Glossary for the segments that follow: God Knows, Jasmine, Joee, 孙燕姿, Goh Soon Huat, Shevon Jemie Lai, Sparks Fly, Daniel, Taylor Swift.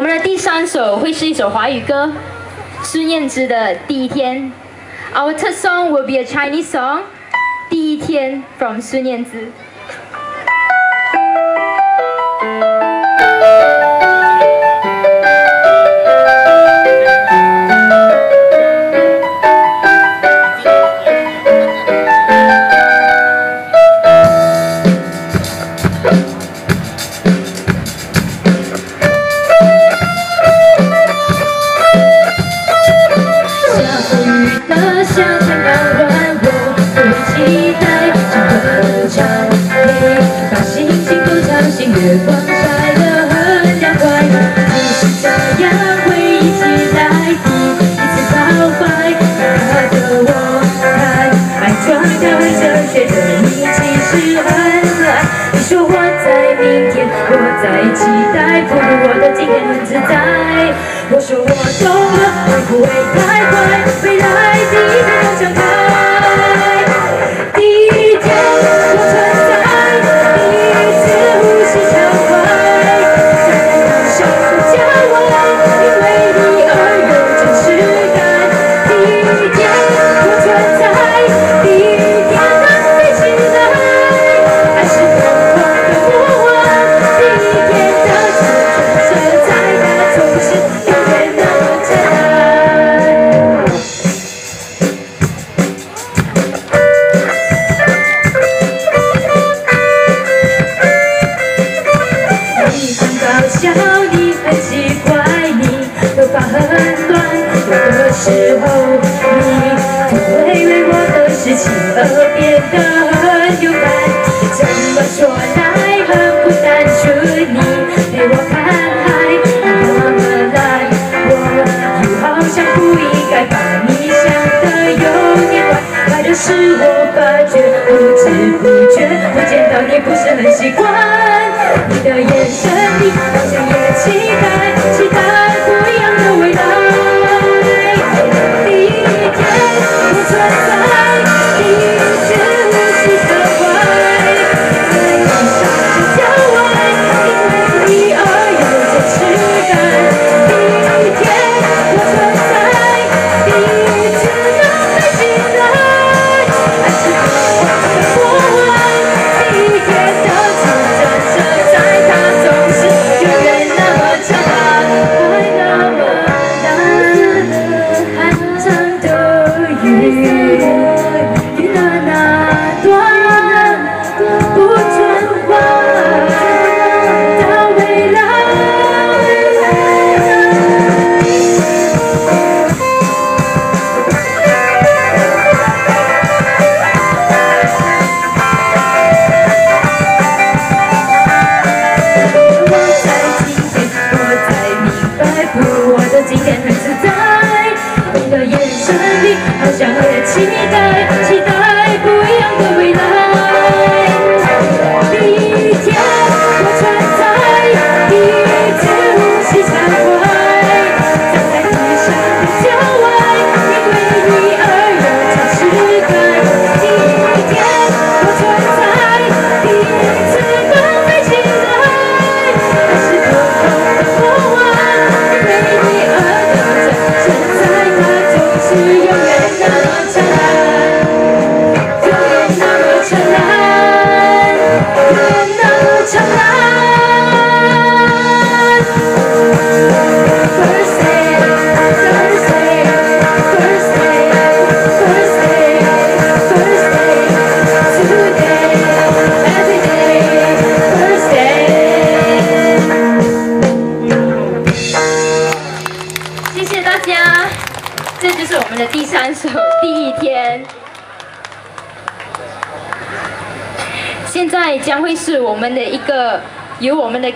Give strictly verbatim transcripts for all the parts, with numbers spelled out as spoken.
我们的第三首会是一首华语歌，孙燕姿的《第一天》。Our third song will be a Chinese song, 第一天 from 孙燕姿。月光晒得很凉快，只是这样回忆起来，第一次告白，他的我还还装着会着学着你，其实很可爱。你说我在明天，我在期待，不如我的今天很自在。我说我懂了，会不会太快？未来第一天要敞开。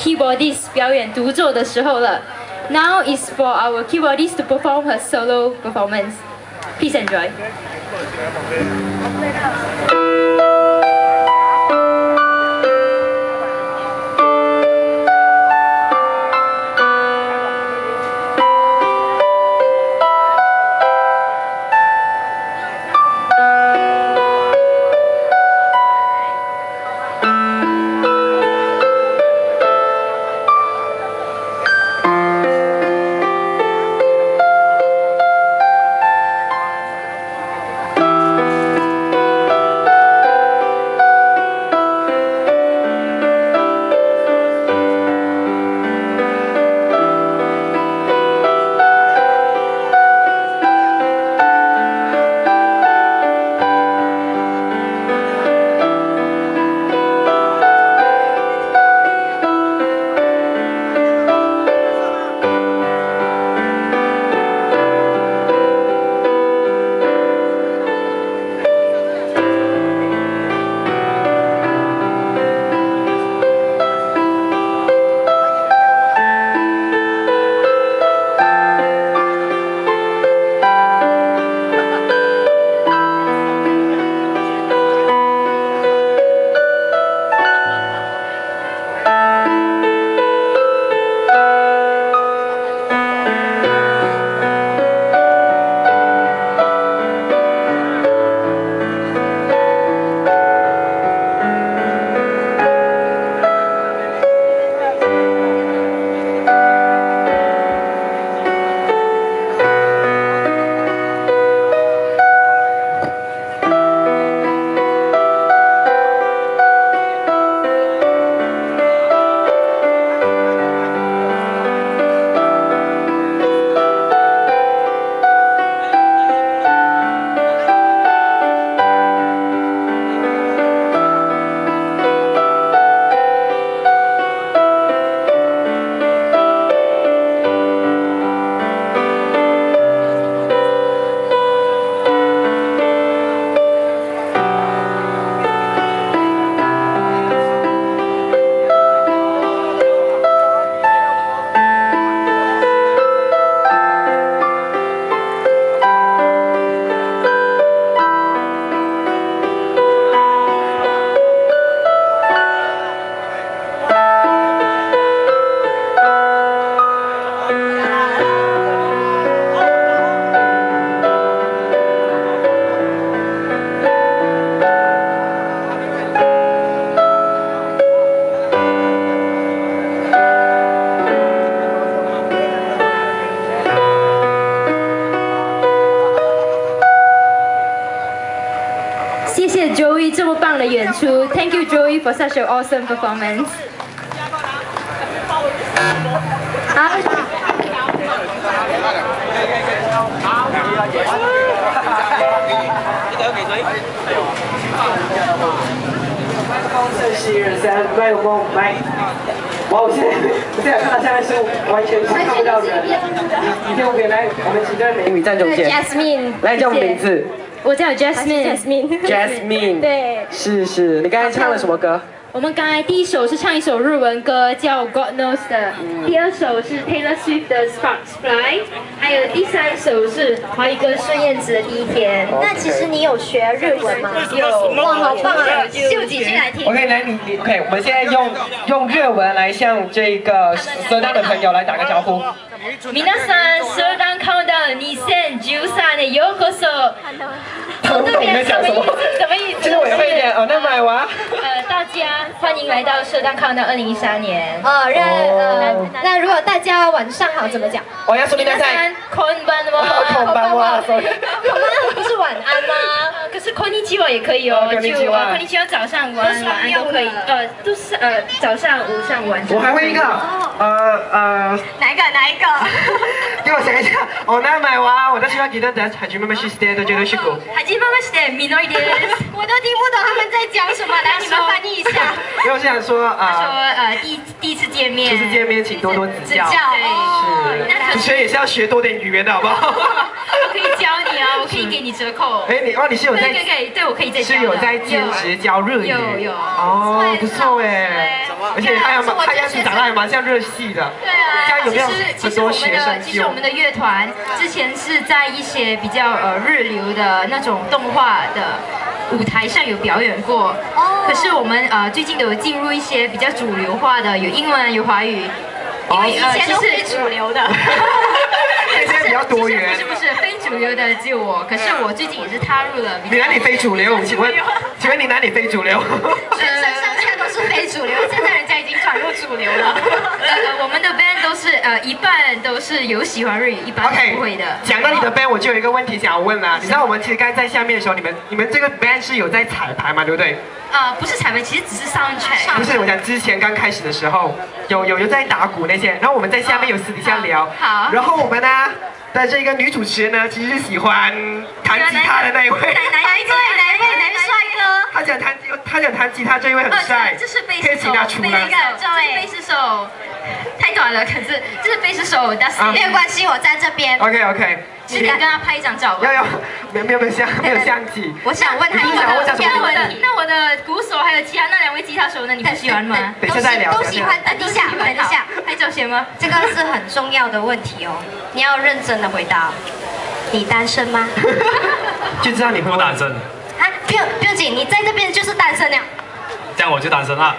Keyboardist 表演独奏的时候了。Now is for our keyboardist to perform her solo performance. Please enjoy. 嗯。以这么棒的演出 ，Thank you Joee for such an awesome performance。啊！恭喜人生，对我们麦。哇！我现在我现在看到下面是完全看不到人。你听我给来，我们其中美女站中间。Jasmine， 来叫我名字。 我叫 Jasmine，Jasmine，Jasmine， 对，是是。你刚才唱了什么歌？我们刚才第一首是唱一首日文歌，叫 God Knows 的；第二首是 Taylor Swift 的 Sparks Fly， 还有第三首是华语歌孙燕姿的第一天。那其实你有学日文吗？有，哇，好棒啊！秀几句来听。OK， 来你 OK， 我们现在用用日文来向这个蛇蛋的朋友来打个招呼。皆さん、蛇蛋カウントダウンにせんじゅうさんねんようこそ。 我懂你在讲什么，什么意思？其实我也会一点哦，那买完。呃，大家欢迎来到圣诞康的二零一三年。哦，那那如果大家晚上好怎么讲？我要说你那在。こんばんは。こんばんは。こんばんは不是晚安吗？可是こんにちは也可以哦，就こんにちは早上、晚安、晚安都可以。呃，都是呃早上、午上、晚上。我还会一个，呃呃。哪一个？哪一个？给我想一下。哦，那买完，我在学校记得等海军妹妹去 stay 都觉得辛苦。 我都听不懂他们在讲什么，来你们翻译一下。因为我想说啊，他说呃第第一次见面，第一次见面请多多指教。对，是，所以也是要学多点语言的好不好？我可以教你啊，我可以给你折扣。哎，你哦你是有在对，我可以在是有在兼职教日语，有有哦不错哎，而且他还他样子长得还蛮像日系的。对啊，现在有没有很多学生？其实我们的乐团之前是在一些比较呃日流的那种。 动画的舞台上有表演过，可是我们呃最近都有进入一些比较主流化的，有英文有华语，因为以前都是主流的，现在比较多元。不是不是非主流的只有我，可是我最近也是踏入了。你哪里非主流？请问请问你哪里非主流？全身上下都是非主流，现在人家已经转入主流了。我们的 band 都是呃一半都是有喜欢日语，一半不会的。讲到你的 band， 我就有一个问题想要问啦，你知道我们其实刚才在。 下面的时候，你们你们这个 band 是有在彩排嘛，对不对？呃，不是彩排，其实只是 sound check。不是，我讲之前刚开始的时候，有有有在打鼓那些，然后我们在下面有私底下聊。哦、好。好然后我们呢，但这个女主持人呢，其实是喜欢弹吉他的那一位。哪一位？哪一位？哪位帅哥？他想弹吉，他想弹吉他这一位很帅。哦、这是贝斯手。贝斯手。太短了，可是这是贝斯手，但是没有关系，我在这边。OK OK。 是敢跟他拍一张照？要要，没有没有没有相没有相机。我想问他一个，那我的那我的鼓手还有其他那两位吉他手呢？你们喜欢吗？等一下再聊。都喜欢，等一下，等一下，拍照行吗？这个是很重要的问题哦，你要认真的回答。你单身吗？就知道你不单身。啊，不用不用紧，你在这边就是单身了。这样我就单身了。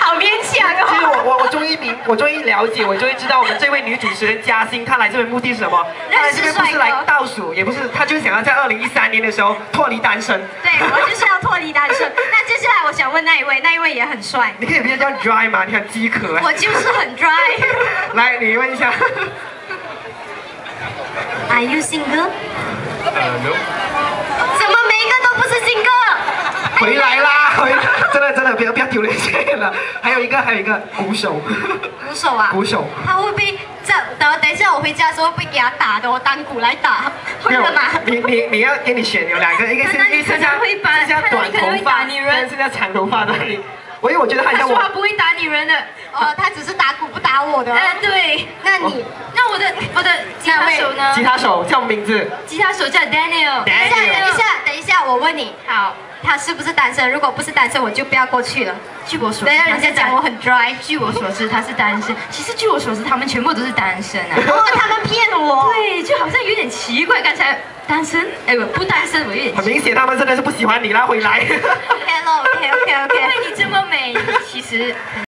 好勉强哦。其实我我我终于明，我终于了解，我终于知道我们这位女主持人嘉欣，她来这边目的是什么？她来这边不是来倒数，也不是，她就是想要在二零一三年的时候脱离单身。对，我就是要脱离单身。那接下来我想问那一位，那一位也很帅。你可以不要叫 dry 吗？你很饥渴。我就是很 dry。来，你问一下。Are you single？ 呃 ，no。怎么每一个都不是 single？ 回来啦！ 真的真的不要不要丢脸了，还有一个还有一个鼓手，鼓手啊，鼓手，他会被这等等一下我回家的时候被给他打的，我当鼓来打，会的嘛？你你你要给你选有两个，一个是一个是像是像短头发，一个是像长头发的。我因为我觉得他像我，他不会打女人的，哦，他只是打鼓不打我的。哎对，那你那我的我的吉他手呢？吉他手叫名字，吉他手叫 Daniel。等一下等一下等一下，我问你，好。 他是不是单身？如果不是单身，我就不要过去了。据我所知，人家讲我很 dry。据我所知，他是单身。其实据我所知，他们全部都是单身啊。哦，他们骗我。对，就好像有点奇怪。刚才单身，哎，我不单身，我有点。很明显，他们真的是不喜欢你啦，回来。OK 了 ，OK OK OK。因为你这么美，其实。